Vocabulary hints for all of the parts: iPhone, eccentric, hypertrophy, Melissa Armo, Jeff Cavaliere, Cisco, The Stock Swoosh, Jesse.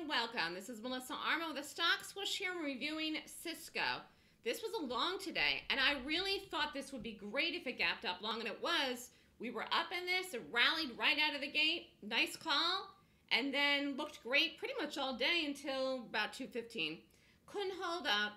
and welcome. This is Melissa Armo with the Stock Swoosh here. We're reviewing Cisco. This was a long today, and I really thought this would be great if it gapped up long, and it was. We were up in this. It rallied right out of the gate. Nice call, and then looked great pretty much all day until about 2:15. Couldn't hold up.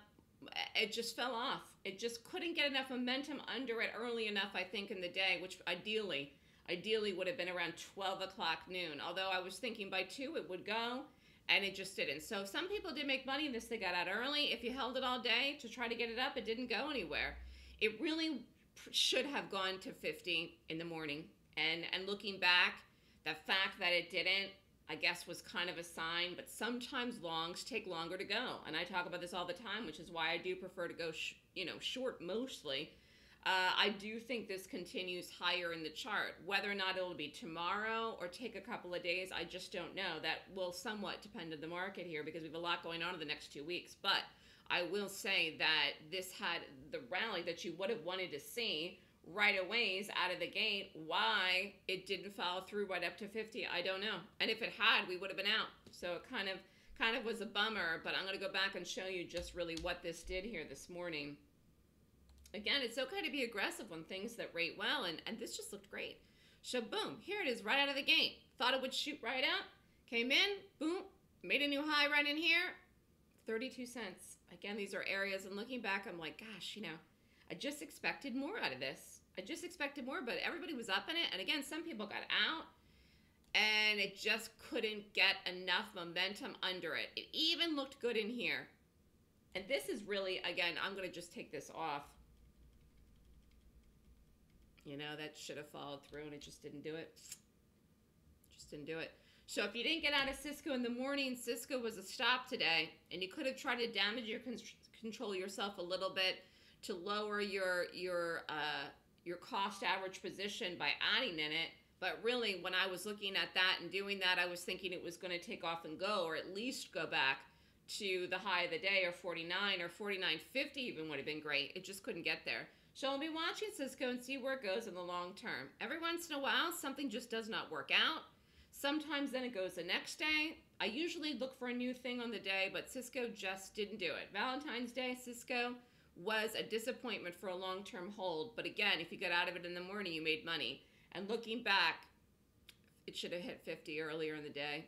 It just fell off. It just couldn't get enough momentum under it early enough, I think, in the day, which ideally would have been around 12 o'clock noon, although I was thinking by 2 it would go, and it just didn't. So some people did make money in this. They got out early. If you held it all day to try to get it up, it didn't go anywhere. It really should have gone to 50 in the morning, and looking back, the fact that it didn't, I guess, was kind of a sign. But sometimes longs take longer to go, and I talk about this all the time, which is why I do prefer to go short mostly. I do think this continues higher in the chart. Whether or not it'll be tomorrow or take a couple of days, I just don't know. That will somewhat depend on the market here because we have a lot going on in the next 2 weeks. But I will say that this had the rally that you would have wanted to see right away out of the gate. Why it didn't follow through right up to 50, I don't know. And if it had, we would have been out. So it kind of was a bummer, but I'm going to go back and show you just really what this did here this morning. Again, it's okay to be aggressive on things that rate well, and this just looked great. So boom, here it is right out of the gate. Thought it would shoot right up, came in, boom, made a new high right in here, 32 cents. Again, these are areas, and looking back, I'm like, gosh, you know, I just expected more out of this. I just expected more, but everybody was up in it, and again, some people got out, and it just couldn't get enough momentum under it. It even looked good in here. And this is really, again, I'm going to just take this off. You know, that should have followed through, and it just didn't do it. Just didn't do it. So if you didn't get out of Cisco in the morning, Cisco was a stop today, and you could have tried to damage your control yourself a little bit to lower your cost average position by adding in it. But really, when I was looking at that and doing that, I was thinking it was going to take off and go, or at least go back to the high of the day, or 49 or 49.50 even would have been great. It just couldn't get there. So I'll be watching Cisco and see where it goes in the long term. Every once in a while, something just does not work out. Sometimes then it goes the next day. I usually look for a new thing on the day, but Cisco just didn't do it. Valentine's Day, Cisco was a disappointment for a long-term hold. But again, if you got out of it in the morning, you made money. And looking back, it should have hit 50 earlier in the day.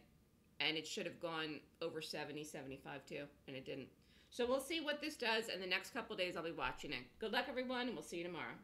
And it should have gone over 70, 75 too, and it didn't. So we'll see what this does, and the next couple days I'll be watching it. Good luck, everyone, and we'll see you tomorrow.